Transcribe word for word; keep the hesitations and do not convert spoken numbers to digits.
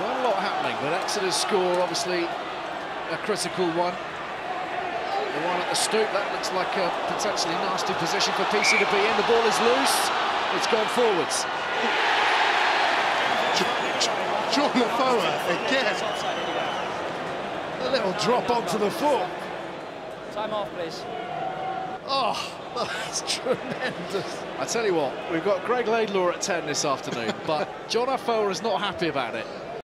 Quite a lot happening, but Exeter's score, obviously, a critical one. The one at the Stoop, that looks like a potentially nasty position for P C to be in. The ball is loose, it's gone forwards. John Afoa again. A little drop onto the foot. Time off, please. Oh, that's tremendous. I tell you what, we've got Greg Laidlaw at ten this afternoon, but John Afoa is not happy about it.